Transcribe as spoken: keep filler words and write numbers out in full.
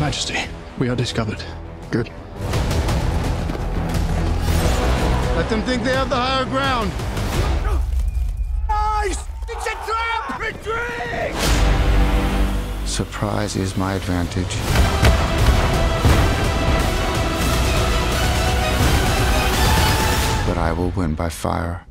Majesty, we are discovered. Good. Let them think they have the higher ground. Nice! It's a trap! Retreat! Surprise is my advantage. But I will win by fire.